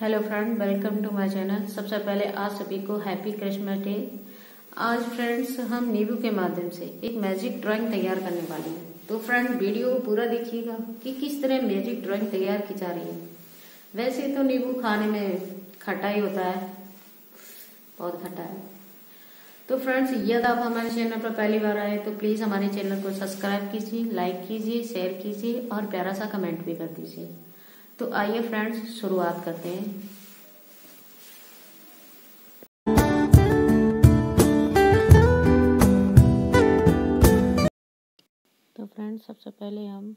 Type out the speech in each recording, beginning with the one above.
Hello friend, welcome to my channel. सबसे पहले आप सभी को हैप्पी क्रिसमस डे। आज फ्रेंड्स हम नीबू के माध्यम से एक मैजिक ड्राइंग तैयार करने वाले हैं। तो फ्रेंड वीडियो पूरा देखिएगा कि किस तरह मैजिक ड्राइंग तैयार की जा रही है। वैसे तो नींबू खाने में खट्टा ही होता है, बहुत खट्टा है। तो फ्रेंड्स यदि आप हमारे चैनल पर पहली बार आए तो प्लीज हमारे चैनल को सब्सक्राइब कीजिए, लाइक कीजिए, शेयर कीजिए और प्यारा सा कमेंट भी कर दीजिए। तो आइए फ्रेंड्स शुरुआत करते हैं। तो फ्रेंड्स सबसे पहले हम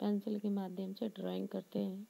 पेंसिल के माध्यम से ड्राइंग करते हैं।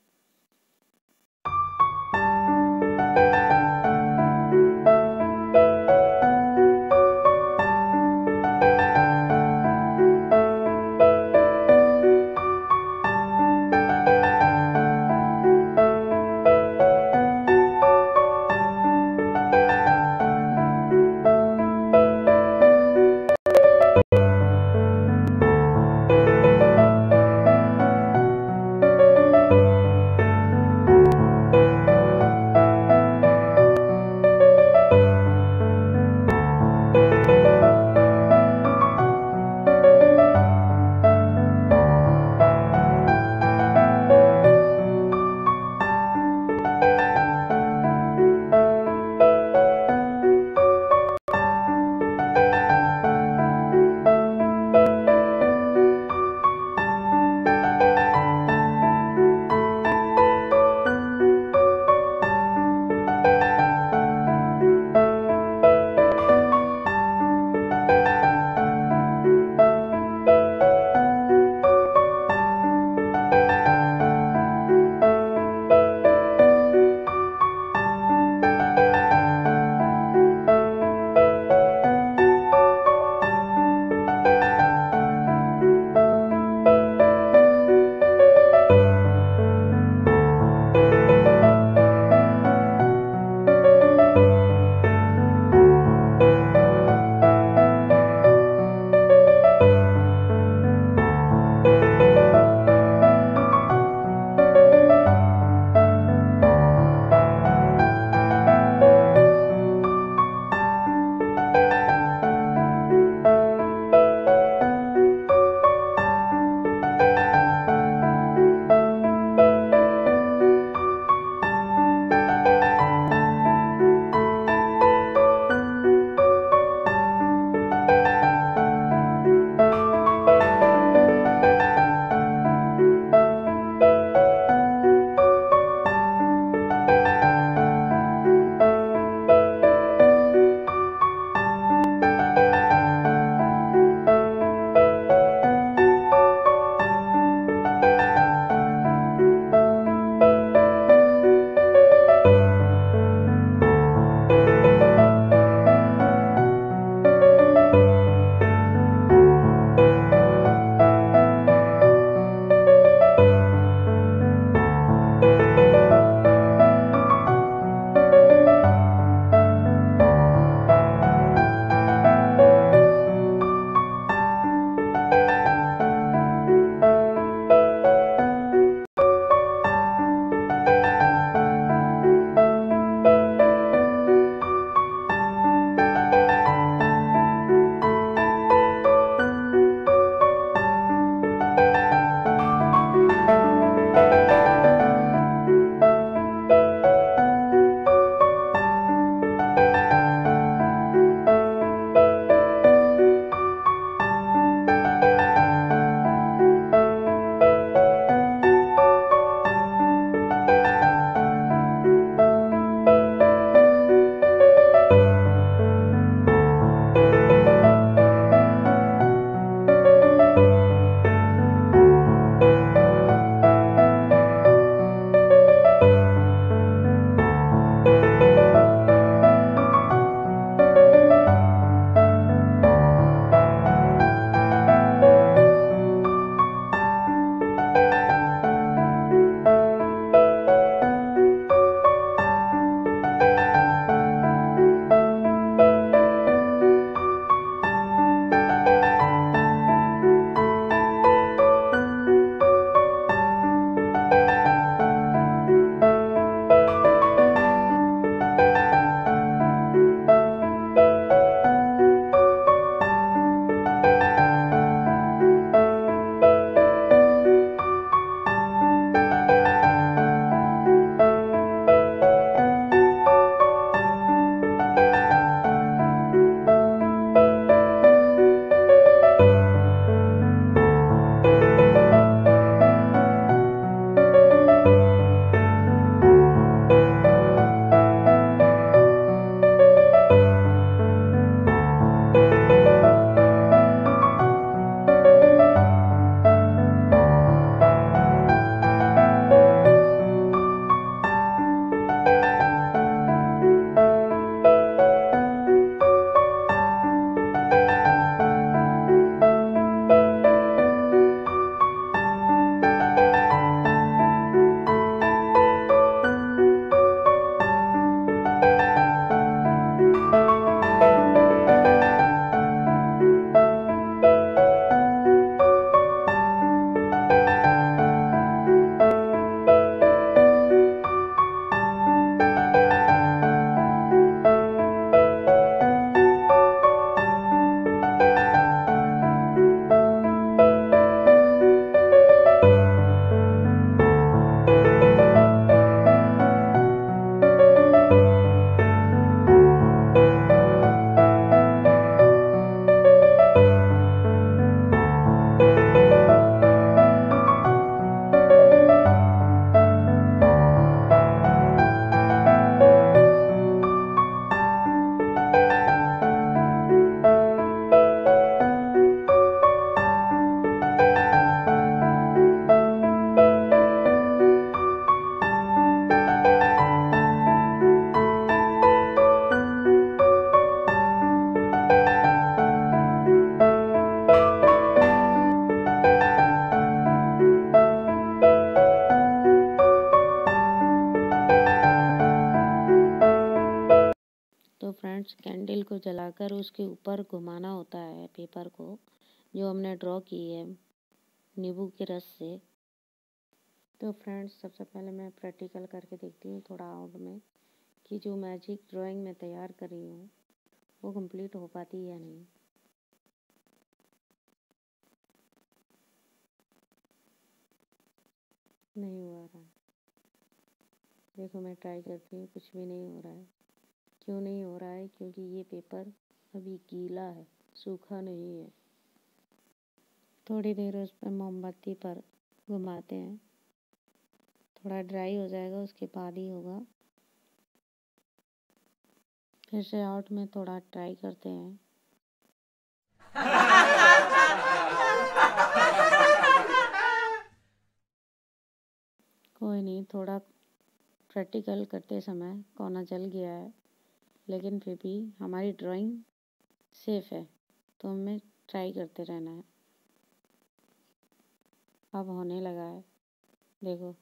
उस कैंडल को जलाकर उसके ऊपर घुमाना होता है पेपर को जो हमने ड्रॉ की है नींबू के रस से। तो फ्रेंड्स सबसे पहले मैं प्रैक्टिकल करके देखती हूँ थोड़ा आउट में कि जो मैजिक ड्राइंग मैं तैयार कर रही हूँ वो कंप्लीट हो पाती है या नहीं। नहीं हो रहा है, देखो मैं ट्राई करती हूँ, कुछ भी नहीं हो रहा है। क्यों नहीं हो रहा है? क्योंकि ये पेपर अभी गीला है, सूखा नहीं है। थोड़ी देर उस पर मोमबत्ती पर घुमाते हैं, थोड़ा ड्राई हो जाएगा, उसके बाद ही होगा। फिर से आउट में थोड़ा ट्राई करते हैं। कोई नहीं, थोड़ा प्रैक्टिकल करते समय कोना जल गया है, लेकिन फिर भी हमारी ड्राइंग सेफ है, तो हमें ट्राई करते रहना है। अब होने लगा है, देखो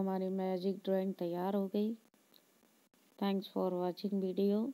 हमारी मैजिक ड्राइंग तैयार हो गई। Thanks for watching video.